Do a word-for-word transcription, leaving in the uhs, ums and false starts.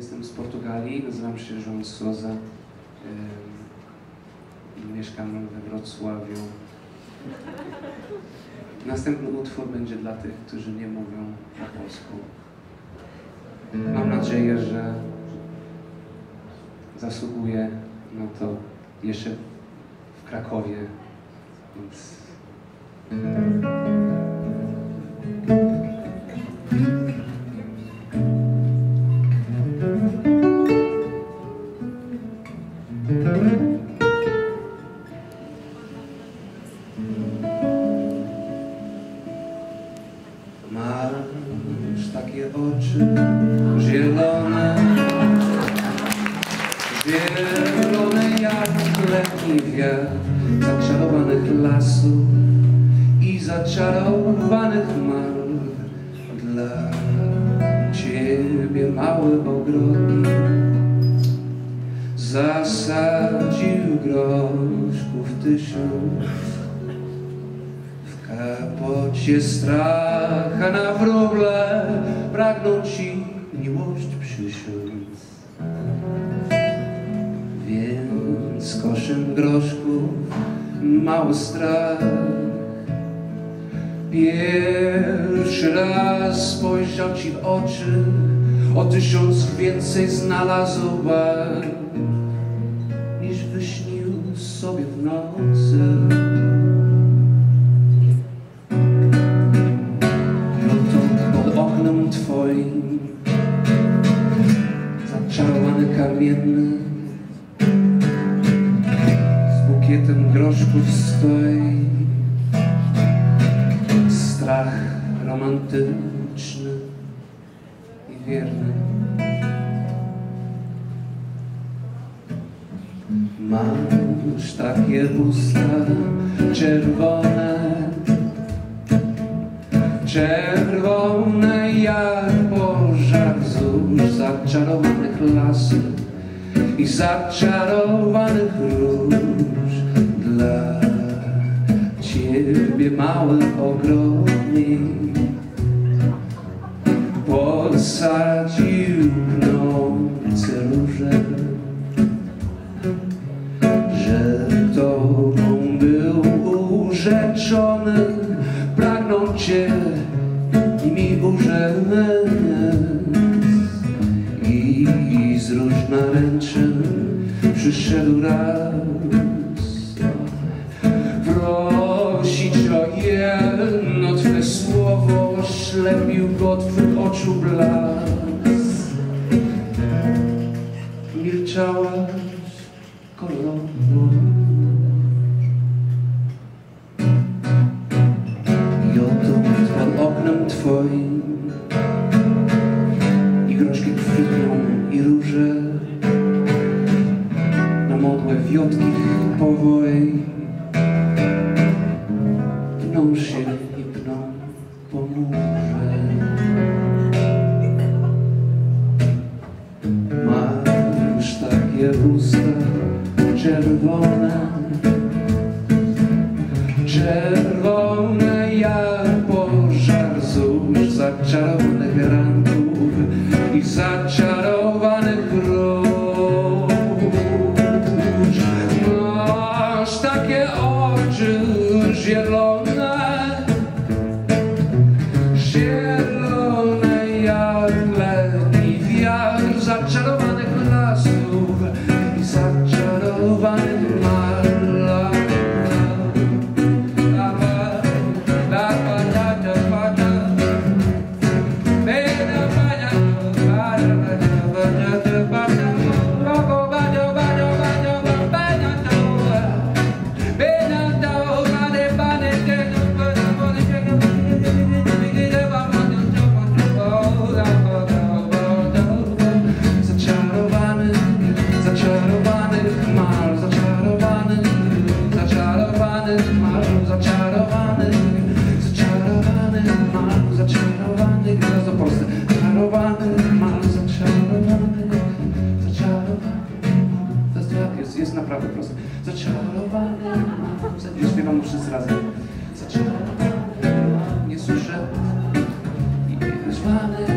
Jestem z Portugalii, nazywam się João de Sousa. Mieszkam we Wrocławiu. Następny utwór będzie dla tych, którzy nie mówią po polsku. Mam nadzieję, że zasługuję na to jeszcze w Krakowie. Więc... Masz takie oczy zielone, zielone jak letni wiatr zaczarowanych lasów i zaczarowanych malów. Dla ciebie mały ogrodnik zasadził groszków tysiąc. Kapocie stracha na wróble pragnął ci miłość przysiąc. Więc koszem groszków mały strach pierwszy raz spojrzał ci w oczy, o tysiąc więcej znalazł barw, niż wyśnił sobie w nocy. Twoim zaczarowany kamienny z bukietem groszków stoi strach romantyczny i wierny. Masz takie usta czerwone, czerwone jak pożar wzdłuż zaczarowanych lasów i zaczarowanych róż. Dla ciebie mały ogrodnik posadził pnące róże, że tobą był urzeczony, pragnął cię nimi urzec. I z róż naręczyn przyszedł raz prosić o jedno twe słowo, oślepił go twych oczu blask. Milczałaś kolorowo. I groszki kwitną i róże na modłę wiotkich powoi pną się i pną po murze. Masz takie usta czerwone, czerwone jak zaczarowanych ranków i zaczarowanych róż. Masz takie oczy zielone, zielone jak letni wiatr zaczarowanych lasów i zaczarowanych mar. Jest naprawdę proste. Zaczarowany mam. Nie śpiewam już wszyscy razem. Zaczarowany mam. Nie słyszę. I nie